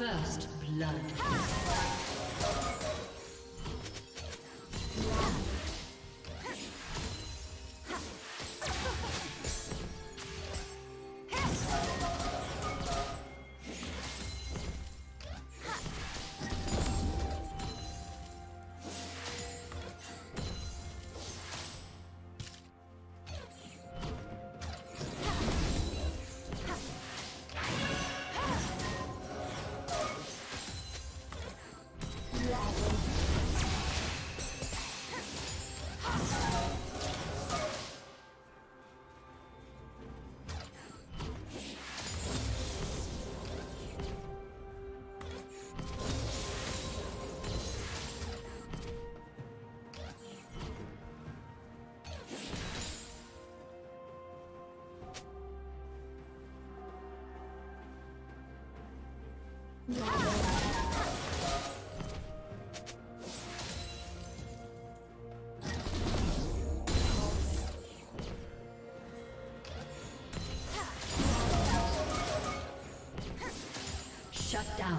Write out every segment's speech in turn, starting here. First blood. Shut down.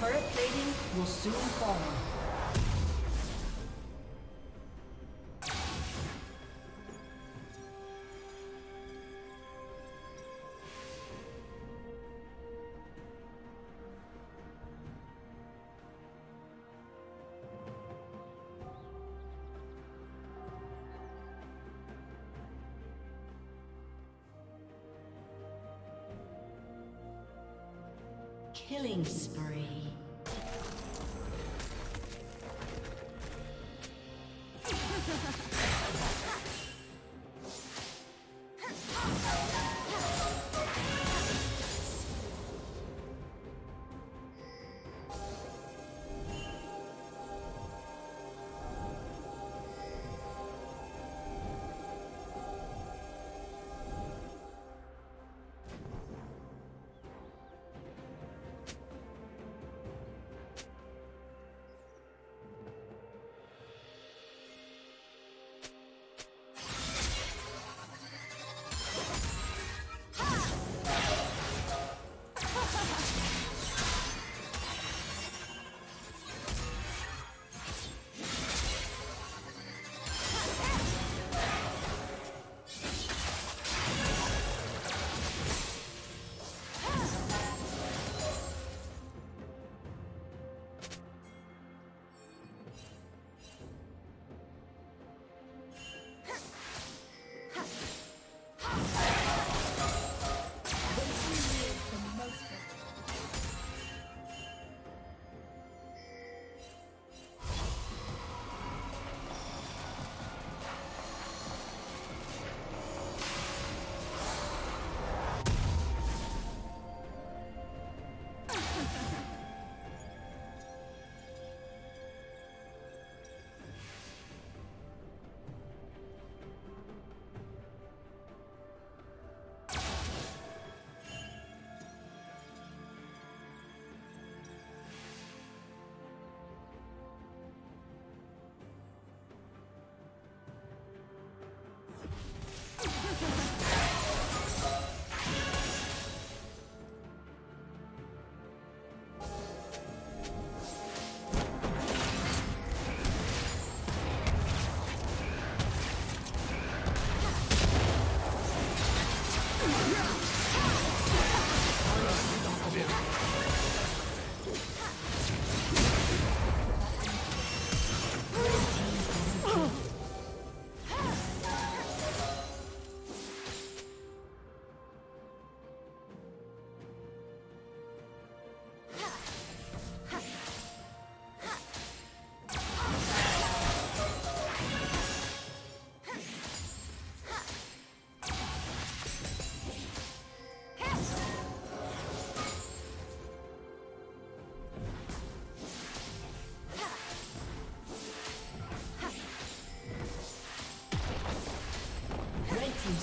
Turret plating will soon fall. Killing spree.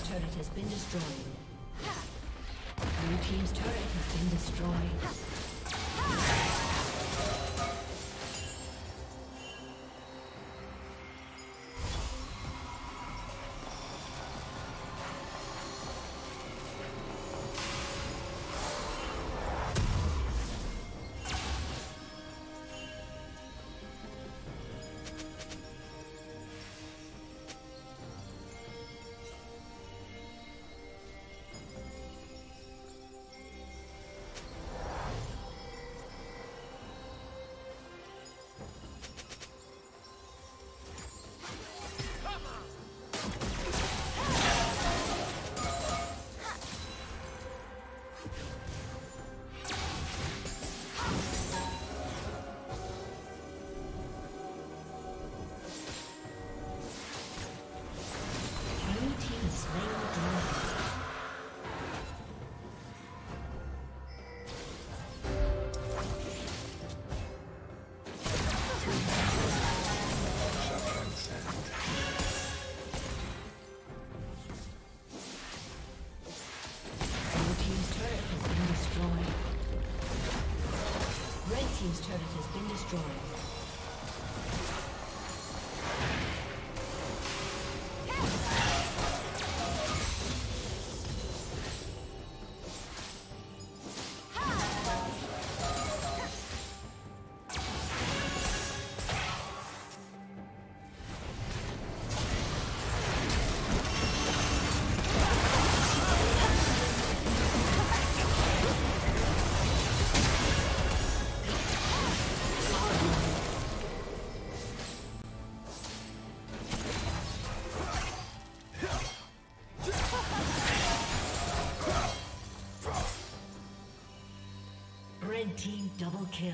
Turret has been destroyed. Blue team's turret has been destroyed. Red team double kill.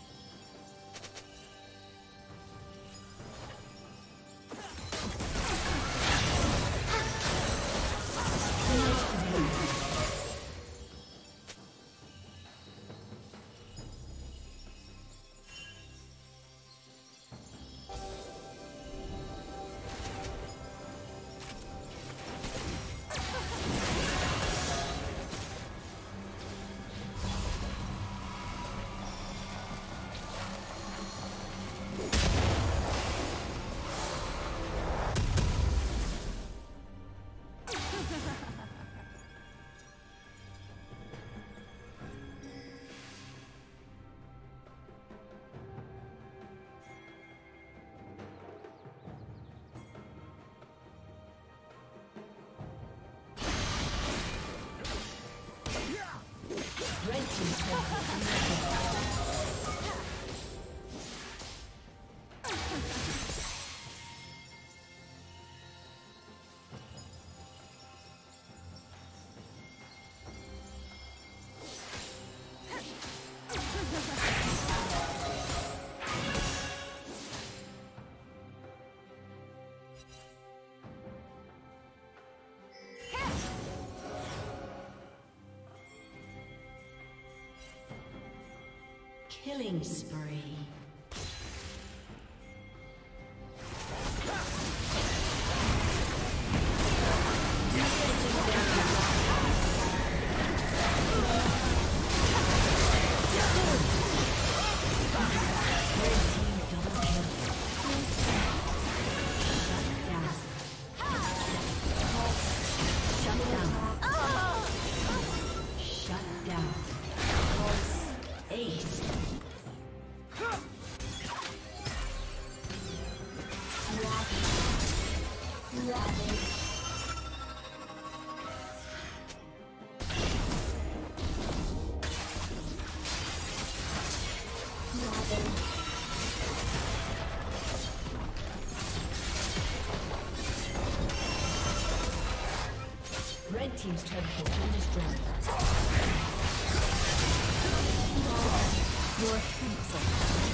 Killing spree. Red team's turret has been destroyed. You're hateful.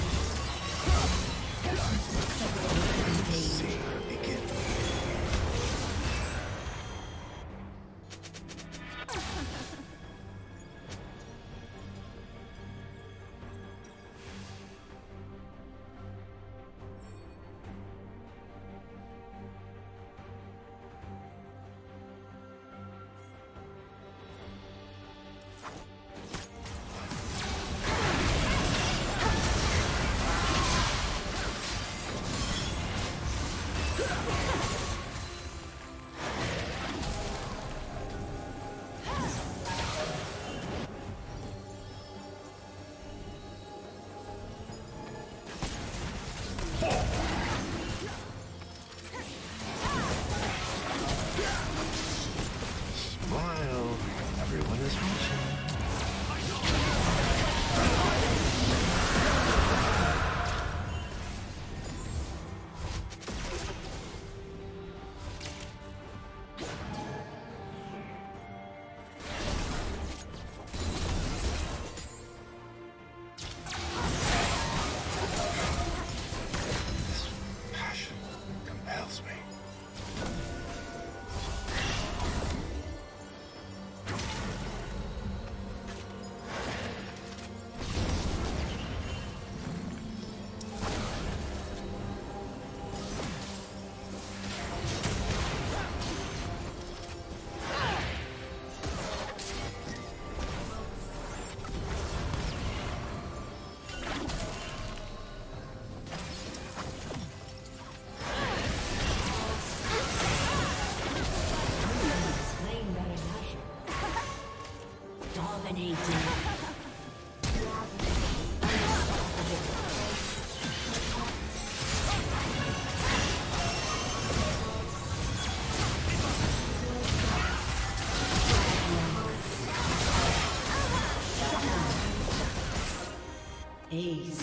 Ace.